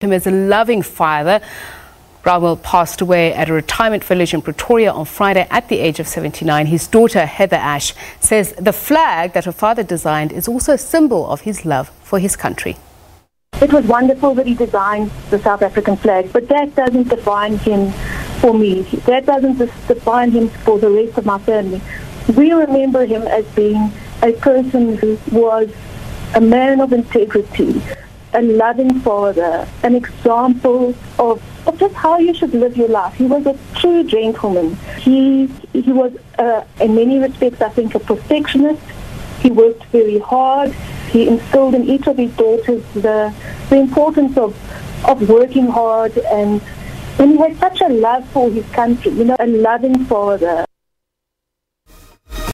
Him as a loving father. Brownell passed away at a retirement village in Pretoria on Friday at the age of 79. His daughter, Heather Ashe, says the flag that her father designed is also a symbol of his love for his country. It was wonderful that he designed the South African flag, but that doesn't define him for me. That doesn't define him for the rest of my family. We remember him as being a person who was a man of integrity, a loving father, an example of just how you should live your life. He was a true gentleman. He was, in many respects, I think, a perfectionist. He worked very hard. He instilled in each of his daughters the importance of working hard, and he had such a love for his country, you know, a loving father.